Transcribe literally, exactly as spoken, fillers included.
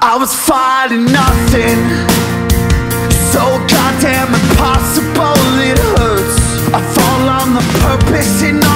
I was fighting nothing, so goddamn impossible it hurts. I fall on the purpose in